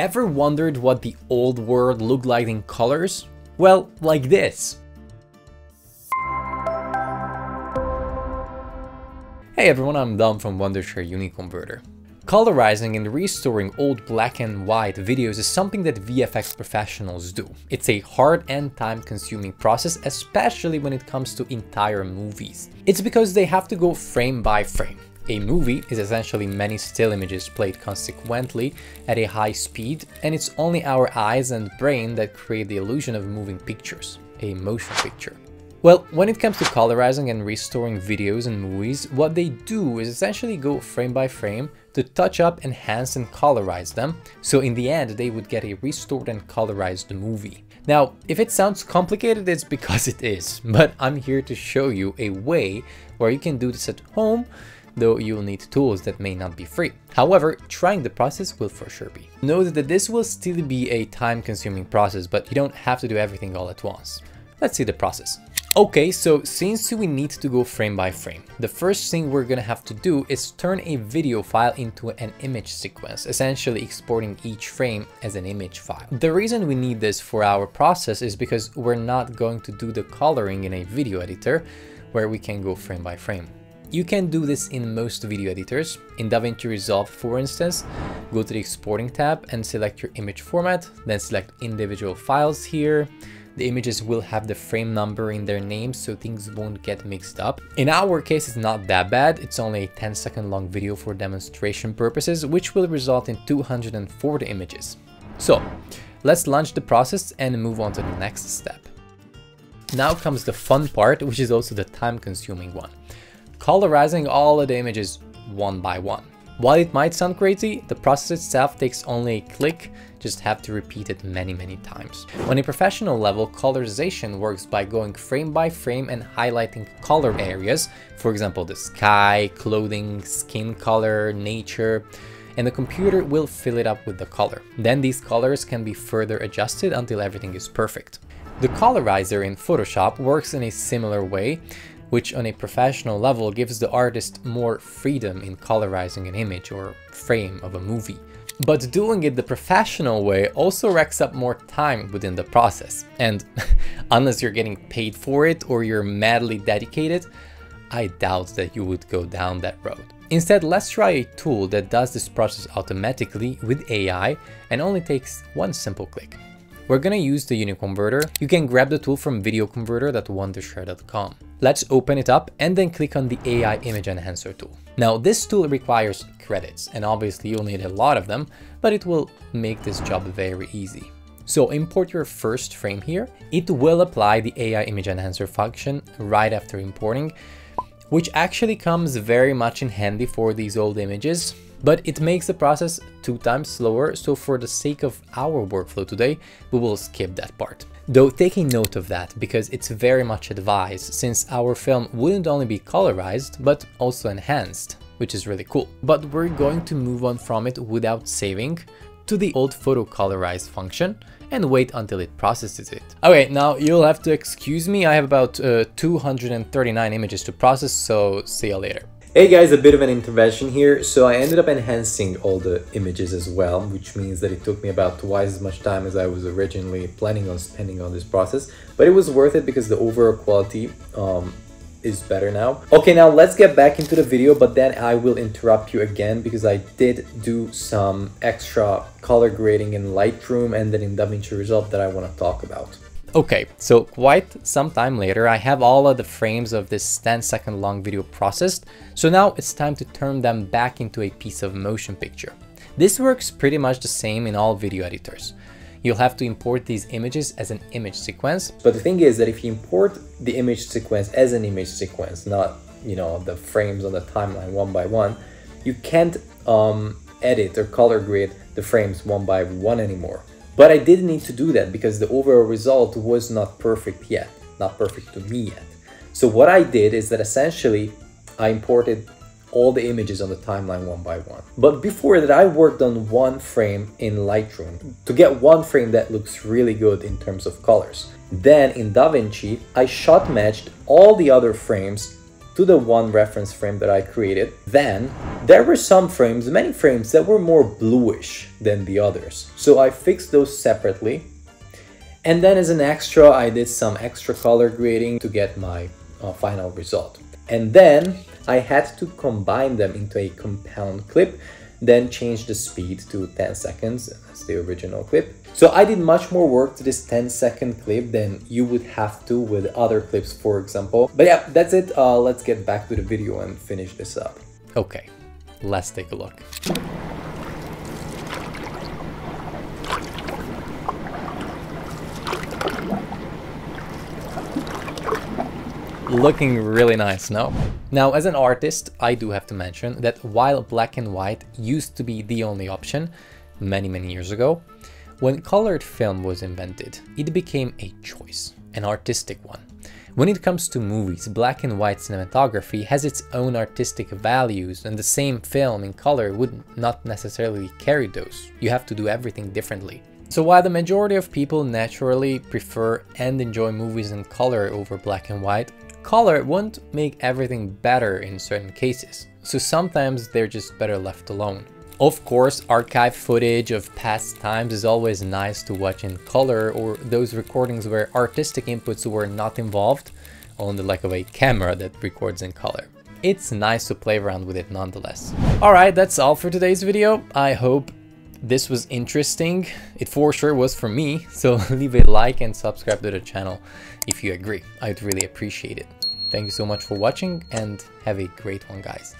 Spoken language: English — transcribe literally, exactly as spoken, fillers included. Ever wondered what the old world looked like in colors? Well, like this. Hey everyone, I'm Dom from Wondershare UniConverter. Colorizing and restoring old black and white videos is something that V F X professionals do. It's a hard and time-consuming process, especially when it comes to entire movies. It's because they have to go frame by frame. A movie is essentially many still images played consequently at a high speed, and it's only our eyes and brain that create the illusion of moving pictures, a motion picture. Well, when it comes to colorizing and restoring videos and movies, what they do is essentially go frame by frame to touch up, enhance and colorize them, so in the end they would get a restored and colorized movie. Now, if it sounds complicated, it's because it is, but I'm here to show you a way where you can do this at home, though you'll need tools that may not be free. However, trying the process will for sure be. Note that this will still be a time-consuming process, but you don't have to do everything all at once. Let's see the process. Okay, so since we need to go frame by frame, the first thing we're gonna have to do is turn a video file into an image sequence, essentially exporting each frame as an image file. The reason we need this for our process is because we're not going to do the coloring in a video editor where we can go frame by frame. You can do this in most video editors. In DaVinci Resolve, for instance, go to the exporting tab and select your image format, then select individual files here. The images will have the frame number in their names, so things won't get mixed up. In our case, it's not that bad. It's only a ten second long video for demonstration purposes, which will result in two hundred forty images. So let's launch the process and move on to the next step. Now comes the fun part, which is also the time-consuming one. Colorizing all of the images one by one. While it might sound crazy, the process itself takes only a click, just have to repeat it many, many times. On a professional level, colorization works by going frame by frame and highlighting color areas, for example, the sky, clothing, skin color, nature, and the computer will fill it up with the color. Then these colors can be further adjusted until everything is perfect. The colorizer in Photoshop works in a similar way, which on a professional level gives the artist more freedom in colorizing an image or frame of a movie. But doing it the professional way also racks up more time within the process. And unless you're getting paid for it or you're madly dedicated, I doubt that you would go down that road. Instead, let's try a tool that does this process automatically with A I and only takes one simple click. We're gonna use the UniConverter. You can grab the tool from video converter dot wondershare dot com. Let's open it up and then click on the A I Image Enhancer tool. Now, this tool requires credits, and obviously you'll need a lot of them, but it will make this job very easy. So import your first frame here. It will apply the A I Image Enhancer function right after importing, which actually comes very much in handy for these old images, but it makes the process two times slower, so for the sake of our workflow today, we will skip that part. Though take a note of that, because it's very much advised, since our film wouldn't only be colorized, but also enhanced, which is really cool. But we're going to move on from it without saving to the old photo colorize function and wait until it processes it. Okay, now you'll have to excuse me, I have about uh, two hundred thirty-nine images to process, so see you later. Hey guys, a bit of an intervention here. So I ended up enhancing all the images as well, which means that it took me about twice as much time as I was originally planning on spending on this process, but it was worth it because the overall quality um, is better now. Okay, now let's get back into the video, but then I will interrupt you again because I did do some extra color grading in Lightroom and then in DaVinci Resolve that I want to talk about. Okay, so quite some time later, I have all of the frames of this ten second long video processed, so now it's time to turn them back into a piece of motion picture. This works pretty much the same in all video editors. You'll have to import these images as an image sequence. But the thing is that if you import the image sequence as an image sequence, not, you know, the frames on the timeline one by one, you can't um, edit or color grade the frames one by one anymore. But I did need to do that because the overall result was not perfect yet, not perfect to me yet. So what I did is that essentially I imported all the images on the timeline one by one. But before that, I worked on one frame in Lightroom to get one frame that looks really good in terms of colors. Then in DaVinci, I shot matched all the other frames to the one reference frame that I created. Then there were some frames, many frames, that were more bluish than the others. So I fixed those separately. And then as an extra, I did some extra color grading to get my uh, final result. And then I had to combine them into a compound clip, then change the speed to ten seconds as the original clip. So I did much more work to this ten second clip than you would have to with other clips, for example. But yeah, that's it. Uh, let's get back to the video and finish this up. Okay, let's take a look. Looking really nice, no? Now, as an artist, I do have to mention that while black and white used to be the only option many, many years ago, when colored film was invented, it became a choice, an artistic one. When it comes to movies, black and white cinematography has its own artistic values, and the same film in color would not necessarily carry those. You have to do everything differently. So while the majority of people naturally prefer and enjoy movies in color over black and white, color won't make everything better in certain cases. So sometimes they're just better left alone. Of course, archive footage of past times is always nice to watch in color, or those recordings where artistic inputs were not involved, only like of a camera that records in color. It's nice to play around with it nonetheless. Alright, that's all for today's video. I hope this was interesting. It for sure was for me, so leave a like and subscribe to the channel if you agree. I'd really appreciate it. Thank you so much for watching, and have a great one, guys.